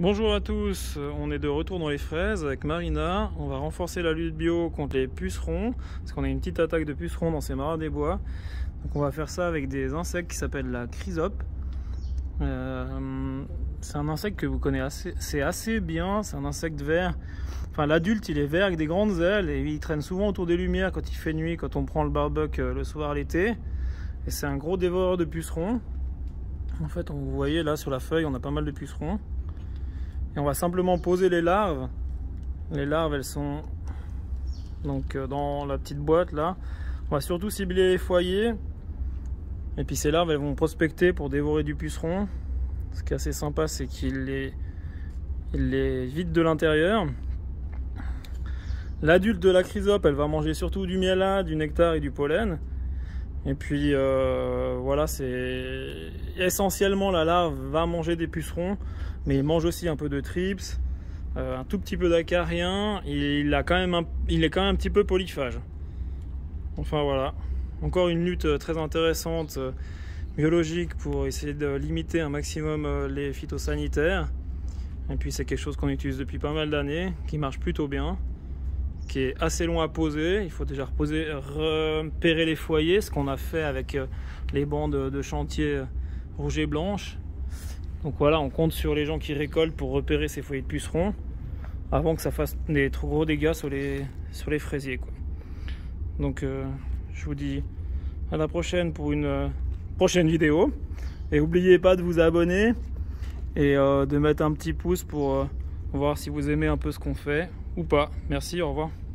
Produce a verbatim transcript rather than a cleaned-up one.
Bonjour à tous, on est de retour dans les fraises avec Marina. On va renforcer la lutte bio contre les pucerons parce qu'on a une petite attaque de pucerons dans ces maras des bois. Donc on va faire ça avec des insectes qui s'appellent la chrysope. Euh, c'est un insecte que vous connaissez assez, assez bien, c'est un insecte vert. Enfin, l'adulte il est vert avec des grandes ailes et il traîne souvent autour des lumières quand il fait nuit, quand on prend le barbecue le soir l'été. Et c'est un gros dévoreur de pucerons. En fait, vous voyez là sur la feuille, on a pas mal de pucerons. Et on va simplement poser les larves. Les larves, elles sont donc dans la petite boîte là. On va surtout cibler les foyers. Et puis ces larves, elles vont prospecter pour dévorer du puceron. Ce qui est assez sympa, c'est qu'il les... Il les vide de l'intérieur. L'adulte de la chrysope, elle va manger surtout du miella, du nectar et du pollen. Et puis euh, voilà, c'est essentiellement la larve va manger des pucerons, mais il mange aussi un peu de thrips, euh, un tout petit peu d'acarien. Il a quand même un, il est quand même un petit peu polyphage. Enfin voilà, encore une lutte très intéressante euh, biologique pour essayer de limiter un maximum euh, les phytosanitaires. Et puis c'est quelque chose qu'on utilise depuis pas mal d'années, qui marche plutôt bien, qui est assez long à poser. Il faut déjà reposer, repérer les foyers, ce qu'on a fait avec les bandes de chantier rouge et blanche. Donc voilà, on compte sur les gens qui récoltent pour repérer ces foyers de pucerons avant que ça fasse des trop gros dégâts sur les, sur les fraisiers, quoi. Donc euh, je vous dis à la prochaine pour une euh, prochaine vidéo. Et n'oubliez pas de vous abonner et euh, de mettre un petit pouce pour euh, voir si vous aimez un peu ce qu'on fait ou pas. Merci, au revoir.